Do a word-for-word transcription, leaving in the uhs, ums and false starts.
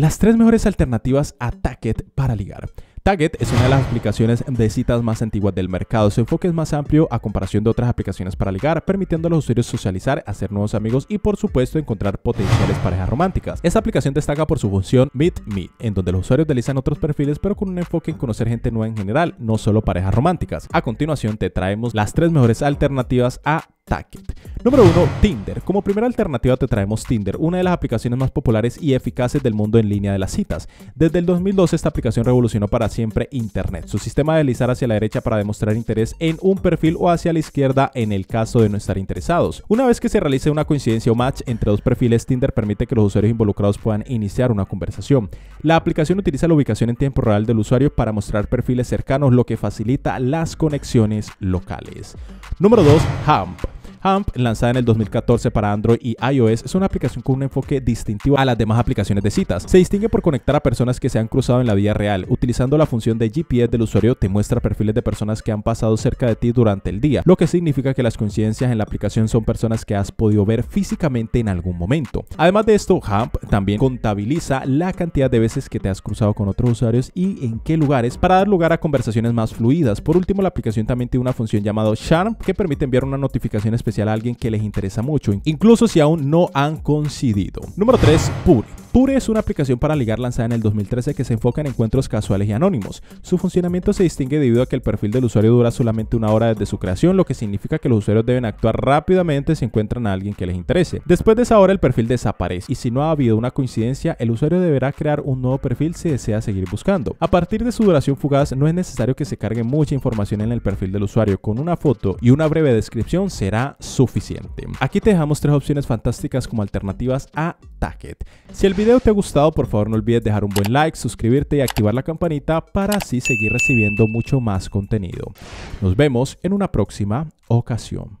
Las tres mejores alternativas a Tagged para ligar. Tagged es una de las aplicaciones de citas más antiguas del mercado. Su enfoque es más amplio a comparación de otras aplicaciones para ligar, permitiendo a los usuarios socializar, hacer nuevos amigos y, por supuesto, encontrar potenciales parejas románticas. Esta aplicación destaca por su función Meet Me, en donde los usuarios deslizan otros perfiles, pero con un enfoque en conocer gente nueva en general, no solo parejas románticas. A continuación, te traemos las tres mejores alternativas a Tagged. Número uno. Tinder. Como primera alternativa te traemos Tinder, una de las aplicaciones más populares y eficaces del mundo en línea de las citas. Desde el dos mil doce esta aplicación revolucionó para siempre Internet. Su sistema de deslizar hacia la derecha para demostrar interés en un perfil o hacia la izquierda en el caso de no estar interesados. Una vez que se realice una coincidencia o match entre dos perfiles, Tinder permite que los usuarios involucrados puedan iniciar una conversación. La aplicación utiliza la ubicación en tiempo real del usuario para mostrar perfiles cercanos, lo que facilita las conexiones locales. Número dos. Hump. Hump, lanzada en el dos mil catorce para Android y iOS, es una aplicación con un enfoque distintivo a las demás aplicaciones de citas. Se distingue por conectar a personas que se han cruzado en la vida real. Utilizando la función de G P S del usuario, te muestra perfiles de personas que han pasado cerca de ti durante el día, lo que significa que las coincidencias en la aplicación son personas que has podido ver físicamente en algún momento. Además de esto, Hump también contabiliza la cantidad de veces que te has cruzado con otros usuarios y en qué lugares, para dar lugar a conversaciones más fluidas. Por último, la aplicación también tiene una función llamada Charm, que permite enviar una notificación específica especial a alguien que les interesa mucho, incluso si aún no han coincidido. Número tres. Pure. Pure es una aplicación para ligar lanzada en el dos mil trece que se enfoca en encuentros casuales y anónimos. Su funcionamiento se distingue debido a que el perfil del usuario dura solamente una hora desde su creación, lo que significa que los usuarios deben actuar rápidamente si encuentran a alguien que les interese. Después de esa hora el perfil desaparece y si no ha habido una coincidencia, el usuario deberá crear un nuevo perfil si desea seguir buscando. A partir de su duración fugaz no es necesario que se cargue mucha información en el perfil del usuario, con una foto y una breve descripción será suficiente. Aquí te dejamos tres opciones fantásticas como alternativas a Tagged. Si el video te ha gustado, por favor no olvides dejar un buen like, suscribirte y activar la campanita para así seguir recibiendo mucho más contenido. Nos vemos en una próxima ocasión.